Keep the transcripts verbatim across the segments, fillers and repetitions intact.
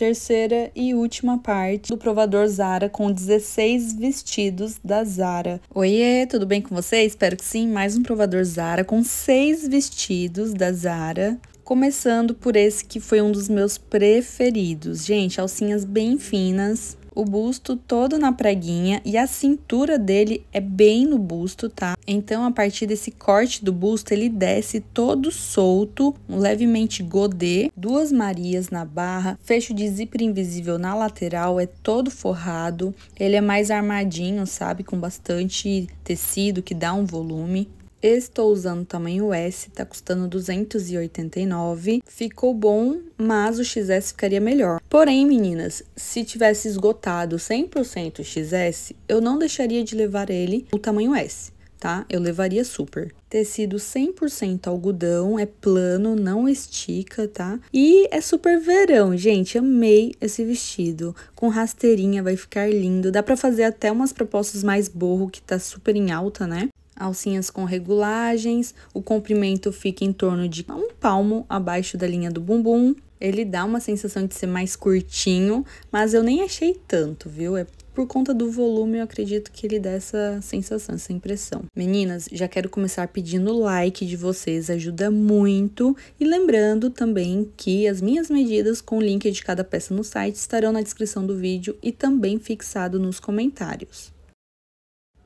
terceira e última parte do provador Zara com dezesseis vestidos da Zara. Oiê, tudo bem com vocês? Espero que sim. Mais um provador Zara com seis vestidos da Zara. Começando por esse que foi um dos meus preferidos. Gente, alcinhas bem finas, o busto todo na preguinha e a cintura dele é bem no busto, tá? Então, a partir desse corte do busto, ele desce todo solto, um levemente godê, duas marias na barra, fecho de zíper invisível na lateral, é todo forrado, ele é mais armadinho, sabe? Com bastante tecido que dá um volume. Estou usando o tamanho S, tá custando duzentos e oitenta e nove reais. Ficou bom, mas o X S ficaria melhor. Porém, meninas, se tivesse esgotado cem por cento X S, eu não deixaria de levar ele o tamanho S, tá? Eu levaria super. Tecido cem por cento algodão, é plano, não estica, tá? E é super verão, gente, amei esse vestido. Com rasteirinha vai ficar lindo, dá pra fazer até umas propostas mais borro, que tá super em alta, né? Alcinhas com regulagens, o comprimento fica em torno de um palmo abaixo da linha do bumbum. Ele dá uma sensação de ser mais curtinho, mas eu nem achei tanto, viu? É por conta do volume, eu acredito que ele dá essa sensação, essa impressão. Meninas, já quero começar pedindo like de vocês, ajuda muito. E lembrando também que as minhas medidas com o link de cada peça no site estarão na descrição do vídeo e também fixado nos comentários.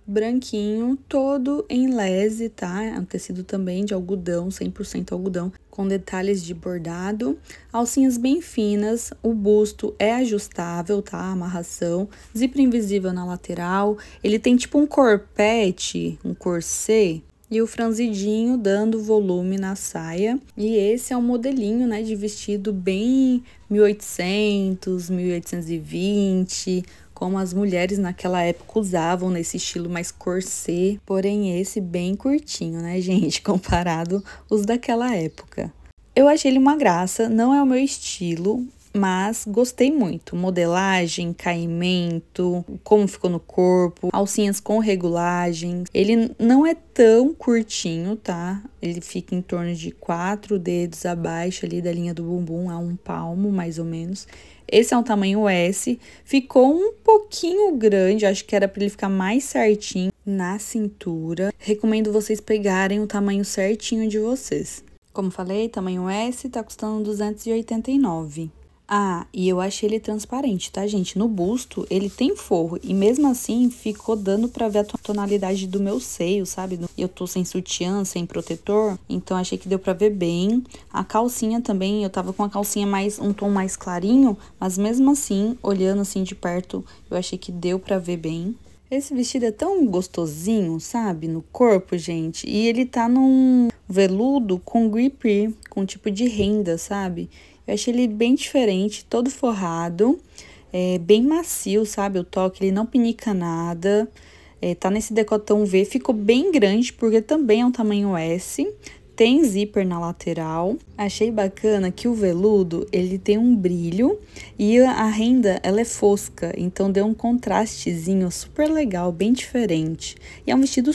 Branquinho, todo em lese, tá? É um tecido também de algodão, cem por cento algodão, com detalhes de bordado. Alcinhas bem finas, o busto é ajustável, tá? Amarração, zíper invisível na lateral. Ele tem tipo um corpete, um corset, e o franzidinho dando volume na saia. E esse é um modelinho, né, de vestido bem mil e oitocentos, mil oitocentos e vinte, como as mulheres naquela época usavam, nesse estilo mais corset, porém esse bem curtinho, né, gente, comparado os daquela época. Eu achei ele uma graça, não é o meu estilo, mas gostei muito. Modelagem, caimento, como ficou no corpo, alcinhas com regulagem. Ele não é tão curtinho, tá? Ele fica em torno de quatro dedos abaixo ali da linha do bumbum, a um palmo, mais ou menos. Esse é um tamanho S. Ficou um pouquinho grande, acho que era pra ele ficar mais certinho na cintura. Recomendo vocês pegarem o tamanho certinho de vocês. Como falei, tamanho S, tá custando duzentos e oitenta e nove reais. Ah, e eu achei ele transparente, tá, gente? No busto, ele tem forro. E mesmo assim, ficou dando pra ver a tonalidade do meu seio, sabe? Eu tô sem sutiã, sem protetor, então achei que deu pra ver bem. A calcinha também, eu tava com a calcinha mais, um tom mais clarinho, mas mesmo assim, olhando assim de perto, eu achei que deu pra ver bem. Esse vestido é tão gostosinho, sabe? No corpo, gente. E ele tá num veludo com gripper, com tipo de renda, sabe? Eu achei ele bem diferente, todo forrado, é, bem macio, sabe, o toque, ele não pinica nada, é, tá nesse decotão V, ficou bem grande, porque também é um tamanho S, tem zíper na lateral. Achei bacana que o veludo, ele tem um brilho e a renda, ela é fosca, então deu um contrastezinho super legal, bem diferente. E é um vestido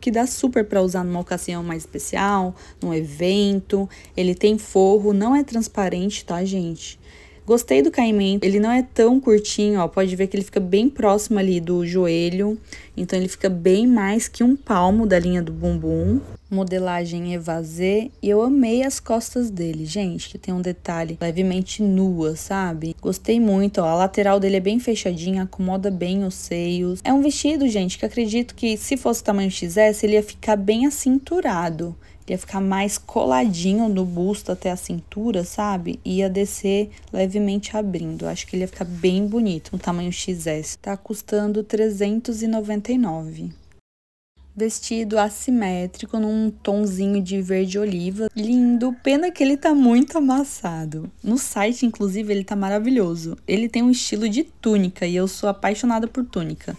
que dá super para usar numa ocasião mais especial, num evento. Ele tem forro, não é transparente, tá, gente? Gostei do caimento, ele não é tão curtinho, ó, pode ver que ele fica bem próximo ali do joelho, então ele fica bem mais que um palmo da linha do bumbum. Modelagem evasê, e eu amei as costas dele, gente, que tem um detalhe levemente nua, sabe? Gostei muito, ó, a lateral dele é bem fechadinha, acomoda bem os seios. É um vestido, gente, que acredito que se fosse tamanho X S, ele ia ficar bem acinturado. Ia ficar mais coladinho no busto até a cintura, sabe? Ia descer levemente abrindo. Acho que ele ia ficar bem bonito, um tamanho X S. Tá custando trezentos e noventa e nove reais. Vestido assimétrico, num tonzinho de verde oliva. Lindo, pena que ele tá muito amassado. No site, inclusive, ele tá maravilhoso. Ele tem um estilo de túnica e eu sou apaixonada por túnica.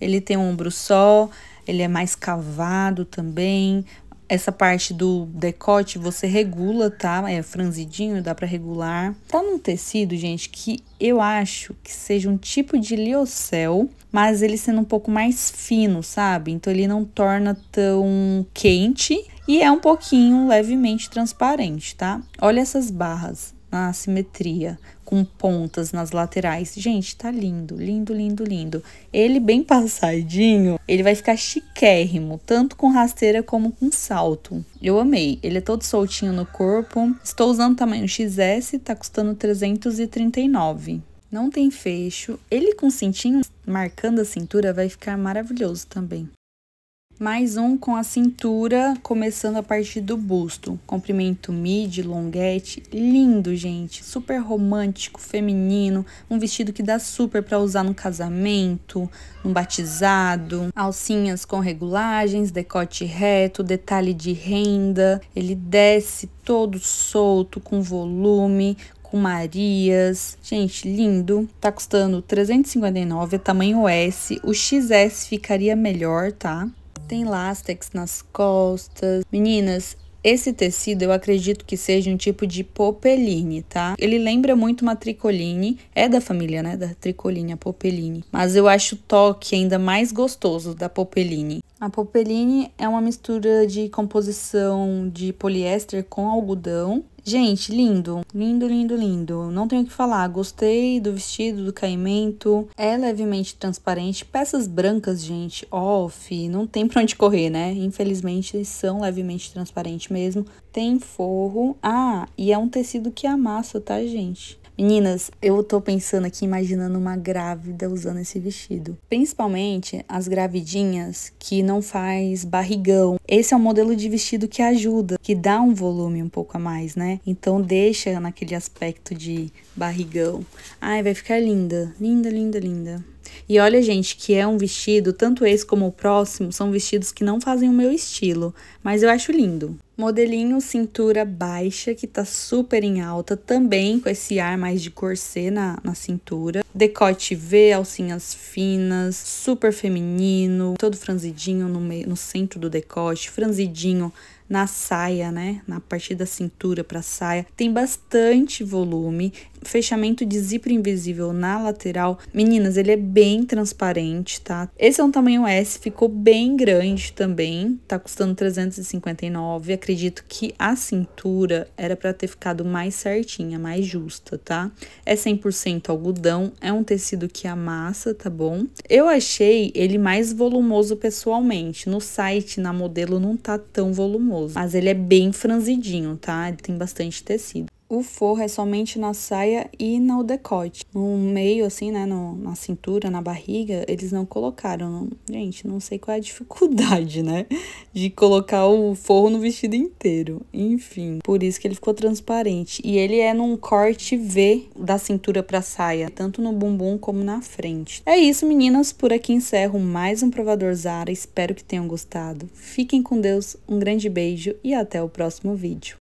Ele tem um ombro só, ele é mais cavado também. Essa parte do decote você regula, tá? É franzidinho, dá pra regular. Tá num tecido, gente, que eu acho que seja um tipo de liocel, mas ele sendo um pouco mais fino, sabe? Então ele não torna tão quente e é um pouquinho levemente transparente, tá? Olha essas barras. na assimetria, com pontas nas laterais. Gente, tá lindo, lindo, lindo, lindo. Ele bem passadinho, ele vai ficar chiquérrimo, tanto com rasteira como com salto. Eu amei, ele é todo soltinho no corpo. Estou usando tamanho X S, tá custando trezentos e trinta e nove reais. Não tem fecho, ele com cintinho marcando a cintura vai ficar maravilhoso também. Mais um com a cintura, começando a partir do busto. Comprimento midi, longuete, lindo, gente. Super romântico, feminino. Um vestido que dá super pra usar no casamento, num batizado. Alcinhas com regulagens, decote reto, detalhe de renda. Ele desce todo solto, com volume, com marias. Gente, lindo. Tá custando trezentos e cinquenta e nove reais, é tamanho S. O X S ficaria melhor, tá? Tem lástex nas costas. Meninas, esse tecido eu acredito que seja um tipo de popeline, tá? Ele lembra muito uma tricoline. É da família, né? Da tricoline, a popeline. Mas eu acho o toque ainda mais gostoso da popeline. A popeline é uma mistura de composição de poliéster com algodão. Gente, lindo, lindo, lindo, lindo. Não tenho o que falar, gostei do vestido, do caimento. É levemente transparente. Peças brancas, gente, off, não tem pra onde correr, né? Infelizmente, são levemente transparentes mesmo. Tem forro. Ah, e é um tecido que amassa, tá, gente? Meninas, eu tô pensando aqui, imaginando uma grávida usando esse vestido. Principalmente as gravidinhas que não faz barrigão. Esse é um modelo de vestido que ajuda, que dá um volume um pouco a mais, né? Então deixa naquele aspecto de barrigão. Ai, vai ficar linda, linda, linda, linda. E olha, gente, que é um vestido, tanto esse como o próximo, são vestidos que não fazem o meu estilo, mas eu acho lindo. Modelinho cintura baixa, que tá super em alta, também com esse ar mais de corset na, na cintura. Decote V, alcinhas finas, super feminino, todo franzidinho no, meio, no centro do decote, franzidinho na saia, né? Na parte da cintura pra saia. Tem bastante volume. Fechamento de zíper invisível na lateral. Meninas, ele é bem transparente, tá? Esse é um tamanho S, ficou bem grande também. Tá custando trezentos e cinquenta e nove reais. Acredito que a cintura era pra ter ficado mais certinha, mais justa, tá? É cem por cento algodão. É um tecido que amassa, tá bom? Eu achei ele mais volumoso pessoalmente. No site, na modelo, não tá tão volumoso. Mas ele é bem franzidinho, tá? Ele tem bastante tecido. O forro é somente na saia e no decote. No meio, assim, né? No, na cintura, na barriga, eles não colocaram. Não. Gente, não sei qual é a dificuldade, né? De colocar o forro no vestido inteiro. Enfim, por isso que ele ficou transparente. E ele é num corte V da cintura pra saia, tanto no bumbum como na frente. É isso, meninas. Por aqui encerro mais um provador Zara. Espero que tenham gostado. Fiquem com Deus, um grande beijo e até o próximo vídeo.